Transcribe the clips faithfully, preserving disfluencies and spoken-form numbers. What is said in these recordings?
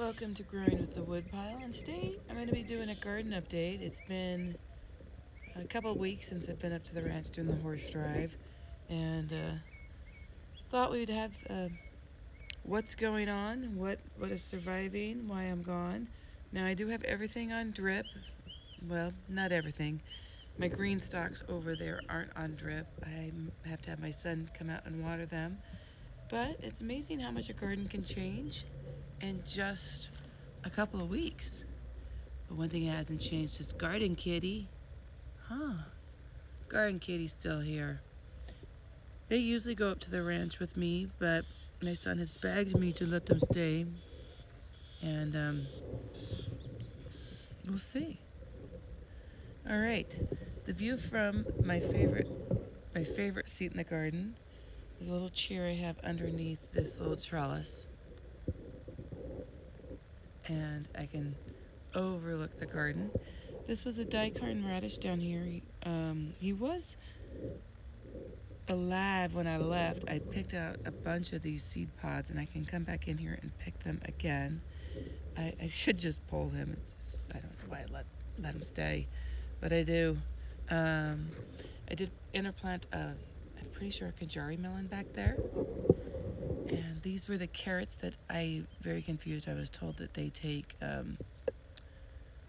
Welcome to Growing with the Woodpile, and today I'm going to be doing a garden update. It's been a couple of weeks since I've been up to the ranch doing the horse drive, and uh, thought we'd have uh, what's going on, what what is surviving, why I'm gone. Now I do have everything on drip. Well, not everything. My green stalks over there aren't on drip. I have to have my son come out and water them. But it's amazing how much a garden can change in just a couple of weeks. But one thing that hasn't changed is Garden Kitty. Huh. Garden Kitty's still here. They usually go up to the ranch with me, but my son has begged me to let them stay. And um, we'll see. All right, the view from my favorite my favorite seat in the garden is a little chair I have underneath this little trellis. And I can overlook the garden. This was a daikon radish down here. He, um, he was alive when I left. I picked out a bunch of these seed pods, and I can come back in here and pick them again. I, I should just pull him. It's just, I don't know why I let, let him stay. But I do. Um, I did interplant a, I'm pretty sure a kajari melon back there. And these were the carrots that I, very confused, I was told that they take um,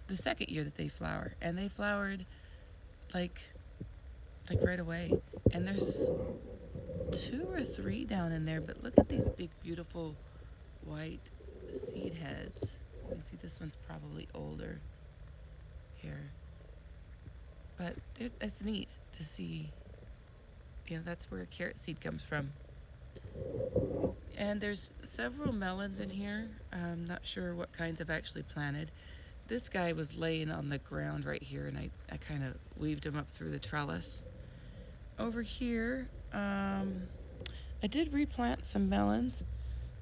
the second year that they flower. And they flowered like, like right away. And there's two or three down in there, but look at these big, beautiful white seed heads. You can see this one's probably older here. But it's neat to see, you know, that's where carrot seed comes from. And there's several melons in here. I'm not sure what kinds I've actually planted. This guy was laying on the ground right here, and I, I kind of weaved him up through the trellis. Over here, um, I did replant some melons.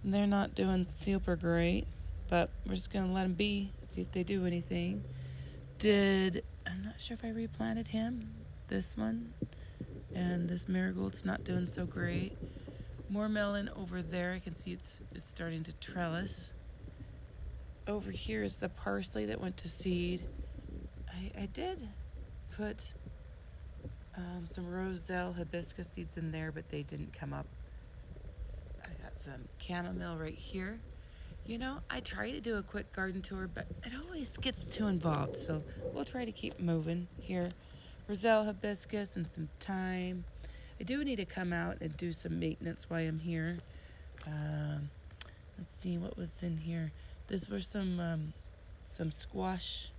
And they're not doing super great, but we're just going to let them be, see if they do anything. Did... I'm not sure if I replanted him, this one, and this marigold's not doing so great. More melon over there, I can see it's, it's starting to trellis. Over here is the parsley that went to seed. I, I did put um, some Roselle hibiscus seeds in there, but they didn't come up. I got some chamomile right here. You know, I try to do a quick garden tour, but it always gets too involved, so we'll try to keep moving here. Roselle hibiscus and some thyme. I do need to come out and do some maintenance while I'm here. Um, let's see what was in here. This were some um, some squash.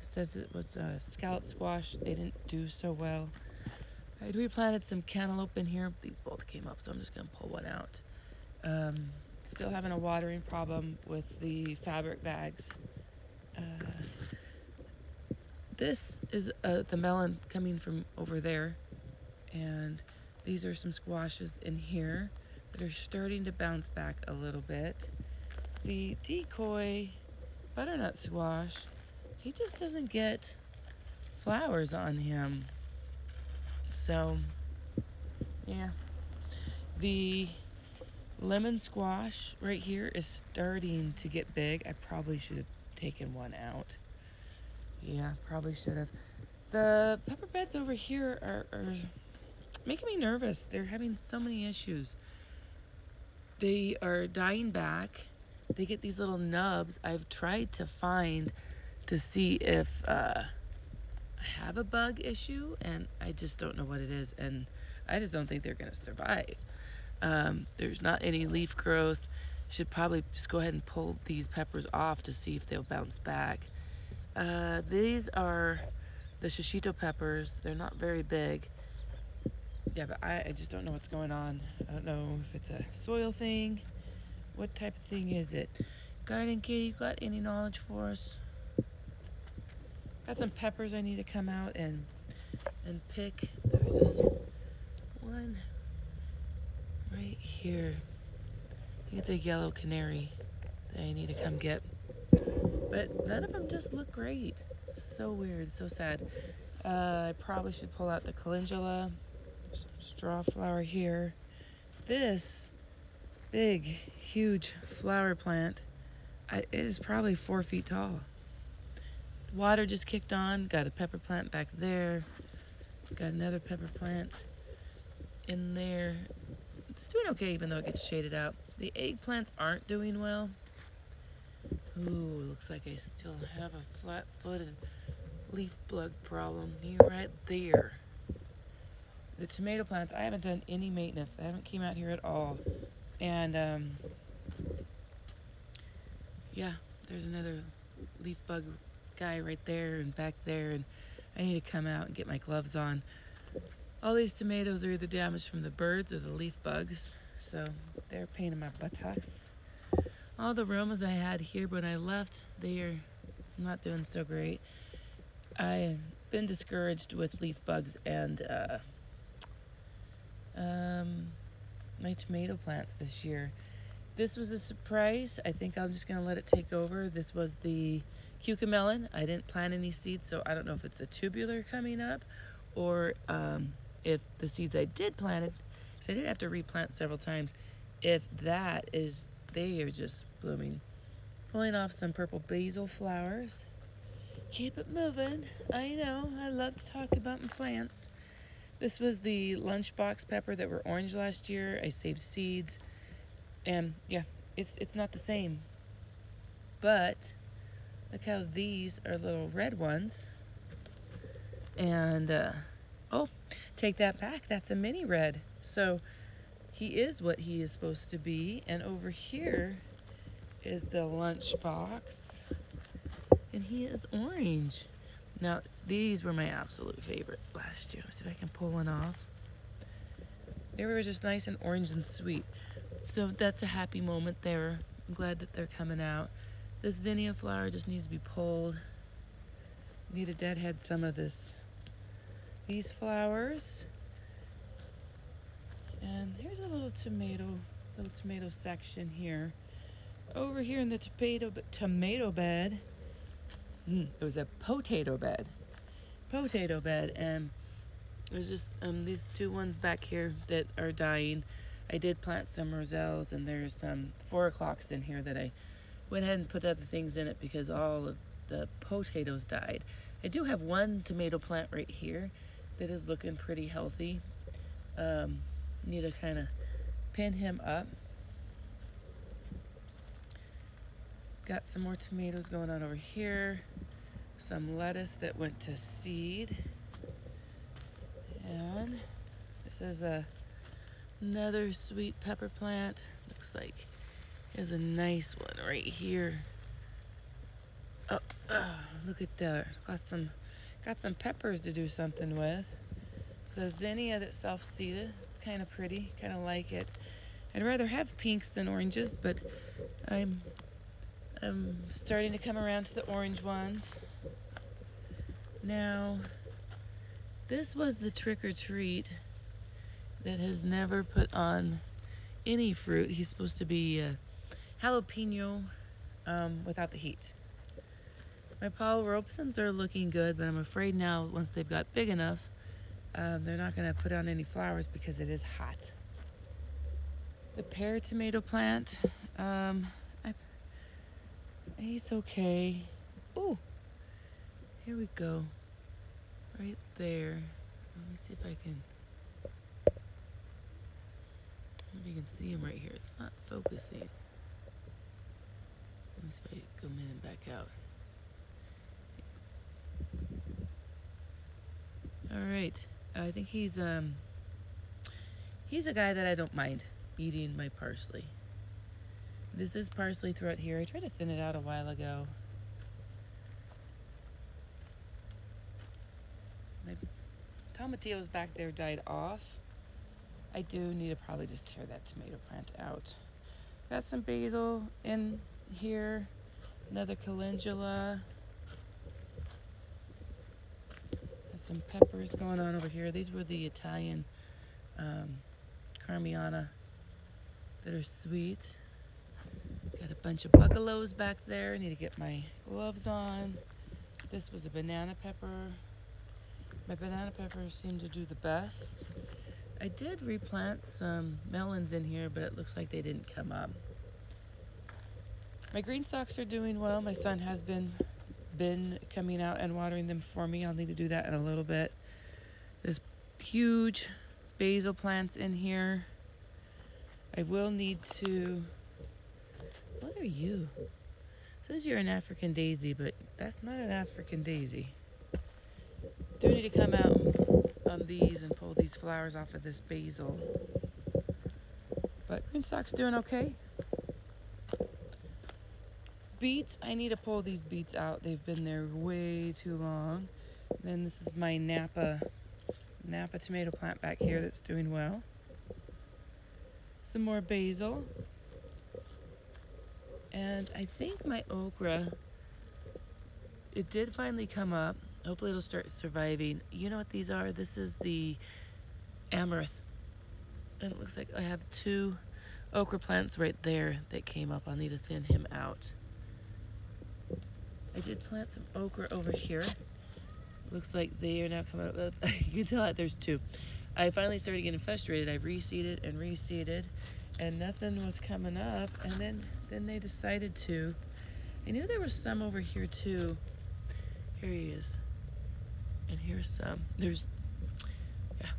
It says it was uh, scallop squash. They didn't do so well. I replanted some cantaloupe in here. These both came up, so I'm just going to pull one out. Um... Still having a watering problem with the fabric bags. Uh, this is uh, the melon coming from over there. And these are some squashes in here that are starting to bounce back a little bit. The decoy butternut squash, he just doesn't get flowers on him. So, yeah. The lemon squash right here is starting to get big. I probably should have taken one out. Yeah, probably should have. The pepper beds over here are, are making me nervous. They're having so many issues. They are dying back. They get these little nubs. I've tried to find to see if uh, I have a bug issue, and I just don't know what it is, and I just don't think they're going to survive. Um, there's not any leaf growth. Should probably just go ahead and pull these peppers off to see if they'll bounce back. Uh, these are the shishito peppers. They're not very big. Yeah, but I, I just don't know what's going on. I don't know if it's a soil thing. What type of thing is it? Garden Kitty, you got any knowledge for us? Got some peppers I need to come out and and pick. There's this one right here. I think it's a yellow canary that I need to come get. But none of them just look great. It's so weird, so sad. Uh, I probably should pull out the calendula. There's some straw flower here. This big, huge flower plant It is probably four feet tall. The water just kicked on. Got a pepper plant back there. Got another pepper plant in there. It's doing okay even though it gets shaded out. The eggplants aren't doing well. Ooh, looks like I still have a flat-footed leaf bug problem near right there. The tomato plants, I haven't done any maintenance. I haven't came out here at all. And, um, yeah, there's another leaf bug guy right there and back there. And I need to come out and get my gloves on. All these tomatoes are either damaged from the birds or the leaf bugs. So they're a pain in my buttocks. All the Romas I had here when I left, they are not doing so great. I've been discouraged with leaf bugs and uh, um, my tomato plants this year. This was a surprise. I think I'm just going to let it take over. This was the cucamelon. I didn't plant any seeds, so I don't know if it's a tubular coming up or um, if the seeds I did plant, because I did have to replant several times, if that is... They are just blooming. Pulling off some purple basil flowers. Keep it moving. I know, I love to talk about my plants. This was the lunchbox pepper that were orange last year. I saved seeds. And yeah, it's, it's not the same. But look how these are little red ones. And, uh, oh, take that back. That's a mini red. So... he is what he is supposed to be. And over here is the lunchbox. And he is orange. Now, these were my absolute favorite last year. Let's see if I can pull one off. They were just nice and orange and sweet. So that's a happy moment there. I'm glad that they're coming out. This zinnia flower just needs to be pulled. Need to deadhead some of this. These flowers. And here's a little tomato, little tomato section here. Over here in the tomato tomato bed, mm, it was a potato bed, potato bed, and there's just um, these two ones back here that are dying. I did plant some roselles, and there's some four o'clocks in here that I went ahead and put other things in it because all of the potatoes died. I do have one tomato plant right here that is looking pretty healthy. Um, Need to kind of pin him up. Got some more tomatoes going on over here. Some lettuce that went to seed. And this is a, another sweet pepper plant. Looks like there's a nice one right here. Oh, oh look at that. Got some, got some peppers to do something with. It's a zinnia that's self-seeded. Kind of pretty, kind of like it. I'd rather have pinks than oranges, but I'm I'm starting to come around to the orange ones. Now, this was the trick-or-treat that has never put on any fruit. He's supposed to be a jalapeno um, without the heat. My Paul Robesons are looking good, but I'm afraid now, once they've got big enough, Um, they're not going to put on any flowers because it is hot. The pear tomato plant, um, I, he's okay. Oh, here we go. Right there. Let me see if I can, if you can see him right here. It's not focusing. Let me see if I can come in and back out. All right. I think he's um he's a guy that I don't mind eating my parsley. This is parsley throughout here. I tried to thin it out a while ago. My tomatillo's back there died off. I do need to probably just tear that tomato plant out. Got some basil in here, another calendula. Some peppers going on over here. These were the Italian um, Carmiana that are sweet. Got a bunch of buckalos back there. I need to get my gloves on. This was a banana pepper. My banana peppers seem to do the best. I did replant some melons in here, but it looks like they didn't come up. My green stalks are doing well. My son has been been coming out and watering them for me. I'll need to do that in a little bit. There's huge basil plants in here. I will need to... What are you? It says you're an African daisy, but that's not an African daisy. Do need to come out on these and pull these flowers off of this basil. But GreenStalk's doing okay. Beets, I need to pull these beets out. They've been there way too long. Then this is my Napa, Napa tomato plant back here that's doing well. Some more basil. And I think my okra, it did finally come up. Hopefully it'll start surviving. You know what these are? This is the amaranth. And it looks like I have two okra plants right there that came up. I'll need to thin him out. I did plant some okra over here. Looks like they are now coming up. You can tell that there's two. I finally started getting frustrated. I reseeded and reseeded and nothing was coming up. And then, then they decided to. I knew there was some over here too. Here he is. And here's some. There's, yeah.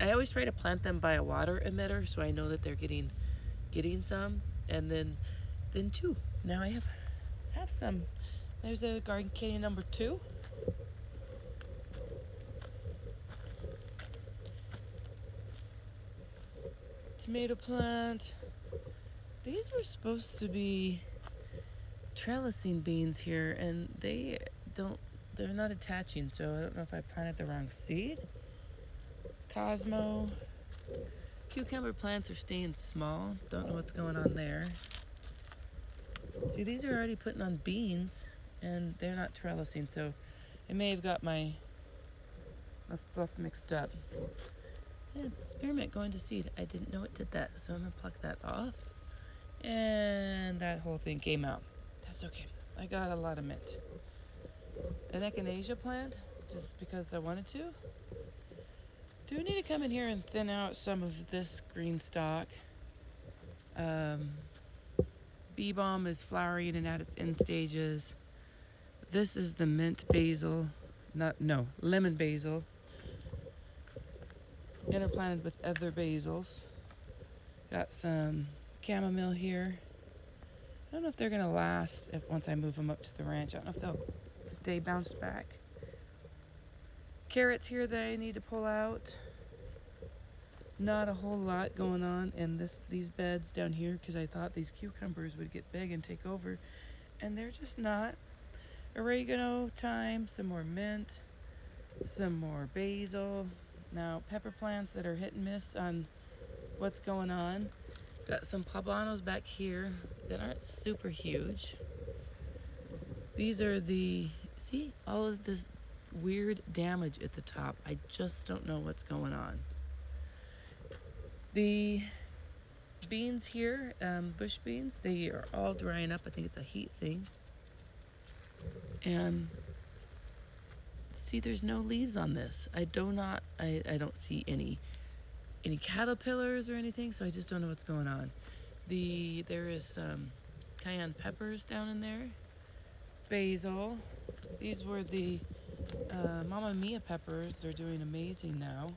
I always try to plant them by a water emitter so I know that they're getting getting some. And then then two. Now I have have some. There's a garden canyon number two. Tomato plant. These were supposed to be trellising beans here and they don't they're not attaching, so I don't know if I planted the wrong seed. Cosmo. Cucumber plants are staying small. Don't know what's going on there. See, these are already putting on beans and they're not trellising, so I may have got my, my stuff mixed up. Yeah, spearmint going to seed. I didn't know it did that, so I'm gonna pluck that off. And that whole thing came out. That's okay. I got a lot of mint. An echinacea plant, just because I wanted to. Do we need to come in here and thin out some of this green stalk? Um, bee balm is flowering and at its end stages. This is the mint basil, not no lemon basil, interplanted with other basils. Got some chamomile here. I don't know if they're gonna last if once I move them up to the ranch. I don't know if they'll stay bounced back. Carrots here that I need to pull out. Not a whole lot going on in this these beds down here because I thought these cucumbers would get big and take over, and they're just not. Oregano, thyme, some more mint, some more basil. Now pepper plants that are hit and miss on what's going on. Got some poblanos back here that aren't super huge. These are the, see, all of this weird damage at the top. I just don't know what's going on. The beans here, um, bush beans, they are all drying up. I think it's a heat thing. And see, there's no leaves on this. I do not, I, I don't see any, any caterpillars or anything, so I just don't know what's going on. The, there is some cayenne peppers down in there. Basil. These were the uh, Mamma Mia peppers. They're doing amazing now.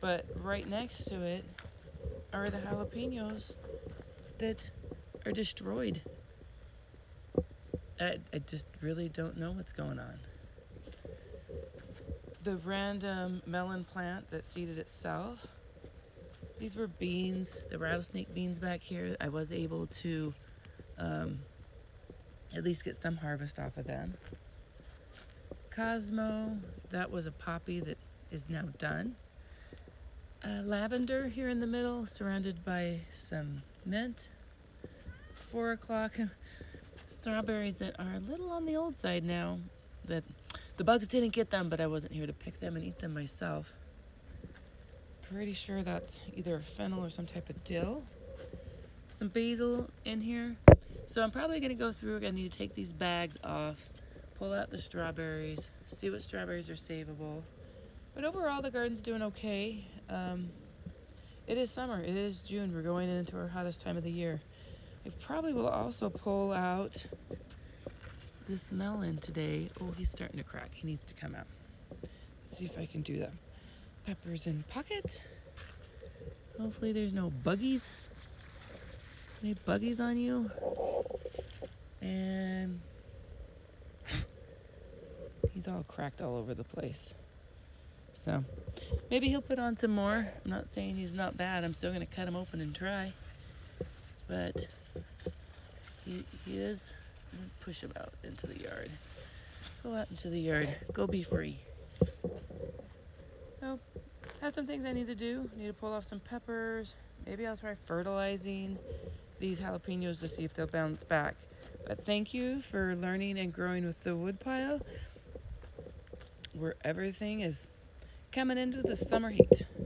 But right next to it are the jalapenos that are destroyed. I, I just really don't know what's going on. The random melon plant that seeded itself. These were beans, the rattlesnake beans back here. I was able to um, at least get some harvest off of them. Cosmo, that was a poppy that is now done. Uh, lavender here in the middle, surrounded by some mint. Four o'clock, strawberries that are a little on the old side now. That the bugs didn't get them, but I wasn't here to pick them and eat them myself. Pretty sure that's either fennel or some type of dill. Some basil in here. So I'm probably gonna go through, I need to take these bags off, pull out the strawberries, see what strawberries are savable. But overall, the garden's doing okay. Um, it is summer, it is June, we're going into our hottest time of the year. I probably will also pull out this melon today. Oh, he's starting to crack. He needs to come out. Let's see if I can do that. Peppers in pocket. Hopefully there's no buggies. Any buggies on you? And he's all cracked all over the place. So maybe he'll put on some more. I'm not saying he's not bad. I'm still gonna cut him open and try. But he, he is, I'm gonna push him out into the yard. Go out into the yard, go be free. So I have some things I need to do. I need to pull off some peppers. Maybe I'll try fertilizing these jalapenos to see if they'll bounce back. But thank you for learning and growing with the woodpile, where everything is coming into the summer heat.